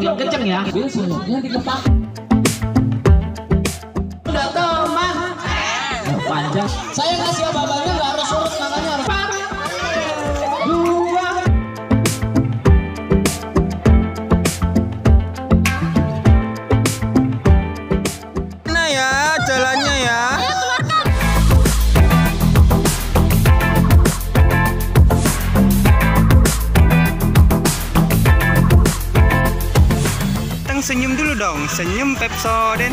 bilang kenceng ya. Biasanya dikepak. Udah teman. Panjang. Saya kasih abang-abangnya nggak harus urut, makanya harus. 4, 2. Nah ya jalannya ya. Senyum dulu dong, senyum Pepsoden.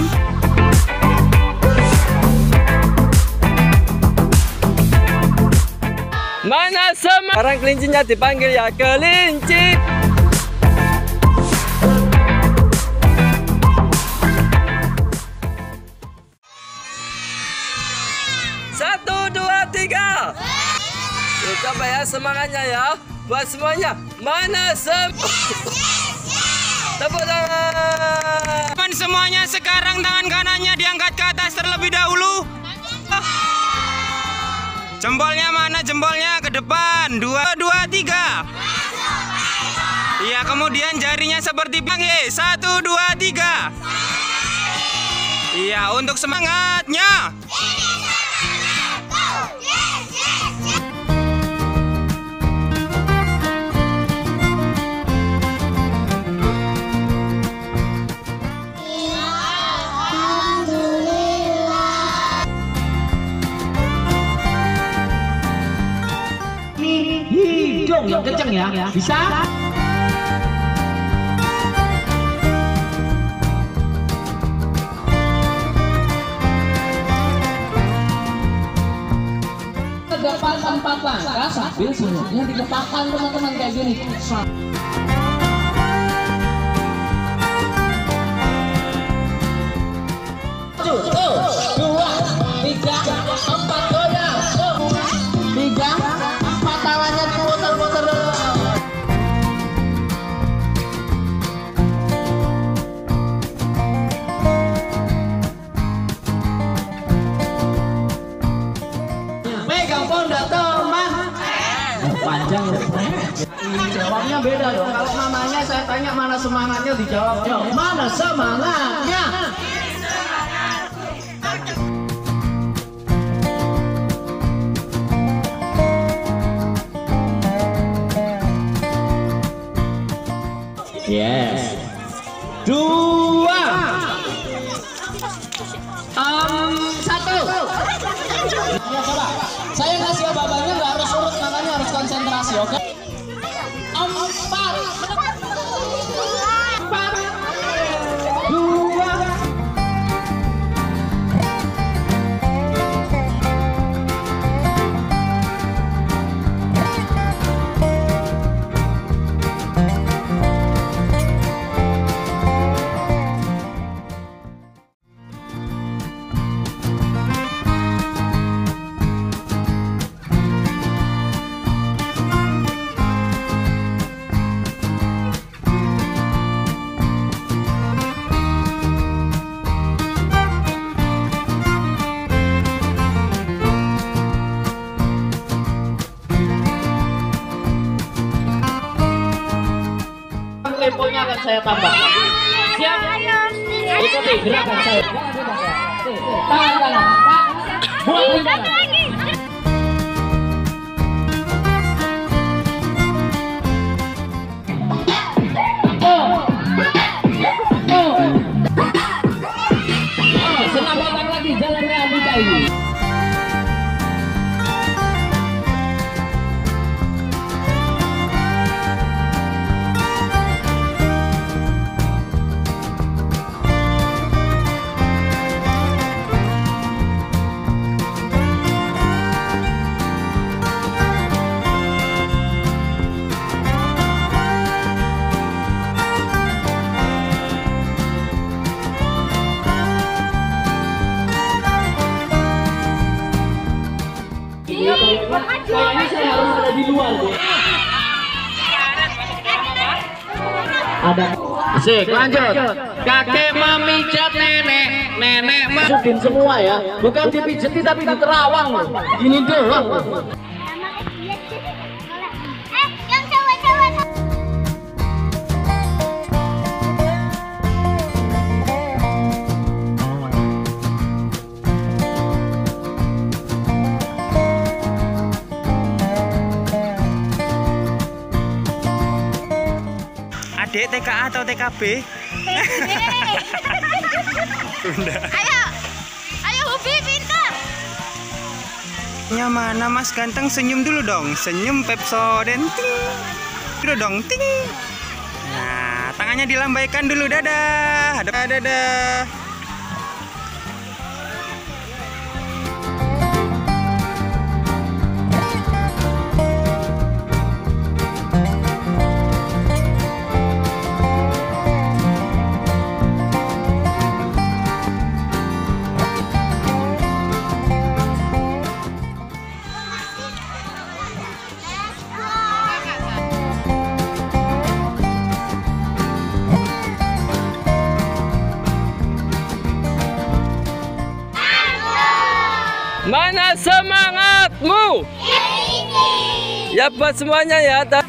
Mana semua orang kelincinya dipanggil ya kelinci. Satu, dua, tiga. Kita coba ya semangatnya ya, buat semuanya. Mana semua. Tepuk tangan. Teman semuanya sekarang tangan kanannya diangkat ke atas terlebih dahulu. Jempolnya mana? Jempolnya ke depan. 2, 2, 3. Iya, kemudian jarinya seperti panggil. 1, 2, 3. Iya, untuk semangatnya. Hidung yang kenceng ya, bisa? Terdapat 4 langkah sambil semuanya dikepakkan teman-teman kayak gini. Panjang loh. Jawabnya beda dong. Kalau mamanya saya tanya mana semangatnya dijawab. Yo, mana semangatnya? Yes. 2, 1. Ya, coba. Saya kasih abang-abangnya nggak harus urut, makanya harus konsentrasi, oke? 4, 4, 2. Temponya akan saya tambah. Siap? Ikuti gerakan saya. Tangan kanan. Buat lagi. Senang lagi jalannya Andika ini. Kayaknya saya harus ada di luar. Ada. Sik, lanjut. Kakek memijat nenek, nenek masukin semua ya. Bukan dipijeti tapi diterawang. Gini doang. Yang cewek-cewek. Adik TKA atau TKB? Bunda. Ayo, ayo Hubi pintar. Ya mana Mas Ganteng, senyum dulu dong, senyum Pepsoden. Dulu dong, ting. Nah, tangannya dilambaikan dulu, dadah. Dadah. Mana semangatmu? Kelinci. Ya buat semuanya ya. Yeah.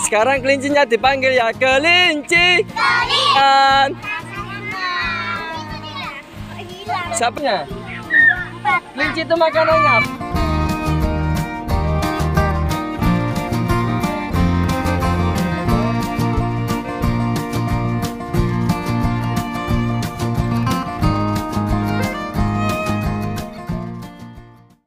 Sekarang kelincinya dipanggil ya, kelinci. Kelinci. Siapanya? Kelinci itu makanannya.